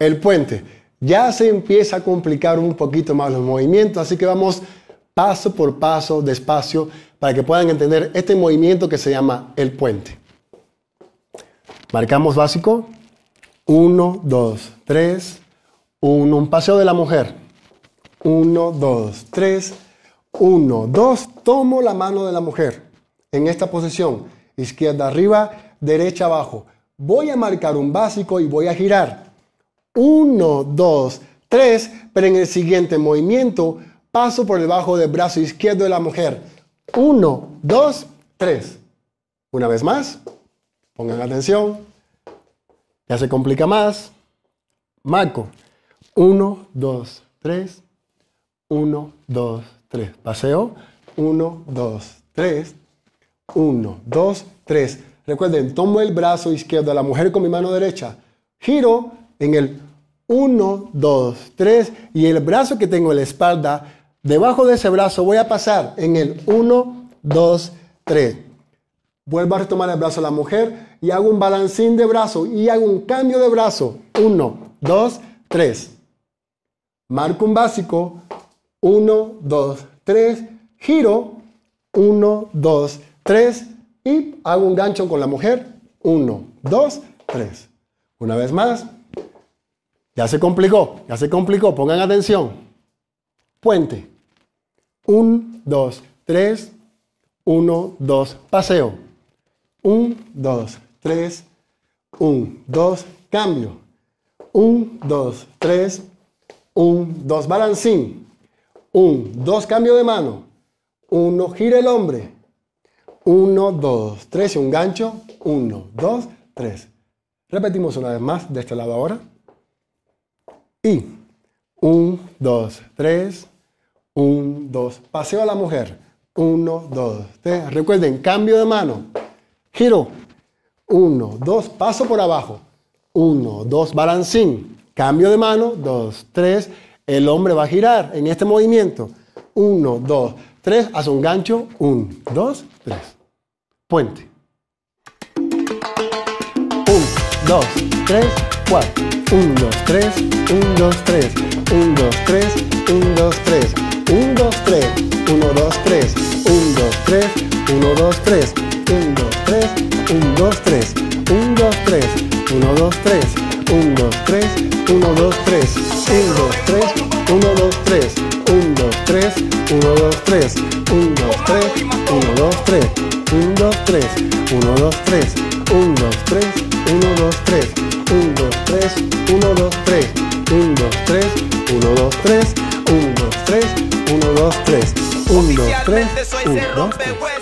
el puente. Ya se empieza a complicar un poquito más los movimientos, así que vamos paso por paso, despacio, para que puedan entender este movimiento que se llama el puente. Marcamos básico. 1, 2, 3. Un paseo de la mujer. 1, 2, 3. 1, 2. Tomo la mano de la mujer. En esta posición. Izquierda arriba, derecha abajo. Voy a marcar un básico y voy a girar. 1, 2, 3. Pero en el siguiente movimiento paso por debajo del brazo izquierdo de la mujer. 1, 2, 3. Una vez más. Pongan atención. Ya se complica más. Marco. 1, 2, 3. 1, 2, 3. Paseo. 1, 2, 3. 1, 2, 3. Recuerden, tomo el brazo izquierdo de la mujer con mi mano derecha. Giro en el 1, 2, 3. Y el brazo que tengo en la espalda, debajo de ese brazo voy a pasar en el 1, 2, 3. Vuelvo a retomar el brazo de la mujer. Y hago un balancín de brazo y hago un cambio de brazo. 1, 2, 3. Marco un básico. 1, 2, 3. Giro. 1, 2, 3. Y hago un gancho con la mujer. 1, 2, 3. Una vez más. Ya se complicó. Ya se complicó. Pongan atención. Puente. 1, 2, 3. 1, 2. Paseo. 1, 2, 3, 1, 2, cambio, 1, 2, 3, 1, 2, balancín, 1, 2, cambio de mano, 1, gira el hombre, 1, 2, 3, un gancho, 1, 2, 3. Repetimos una vez más de este lado ahora. Y 1, 2, 3, 1, 2, paseo a la mujer, 1, 2, 3, recuerden, cambio de mano, giro. 1, 2, paso por abajo. 1, 2, balancín. Cambio de mano. 2, 3. El hombre va a girar en este movimiento. 1, 2, 3. Hace un gancho. 1, 2, 3. Puente. 1, 2, 3, 4. 1, 2, 3. 1, 2, 3. 1, 2, 3. 1, 2, 3. 1, 2, 3. 1, 2, 3. 1, 2, 3. 1, 2, 3. 1, 2, 3, 1, 2, 3, 1, 2, 3, 1, 2, 3, 1, 2, 3, 1, 2, 3, 1, 2, 3, 1, 2, 3, 1, 2, 3, 1, 2, 3, 1, 2, 3, 1, 2, 3, 1, 2, 3, 1, 2, 3, 1, 2, 3, 1, 2, 3, 1, 2, 3, 1, 2, 3, 1, 2, 3, 1, 2, 3, 1, 2, 3, 1, 2, 3, 1, 2, 3, 1, 2, 3.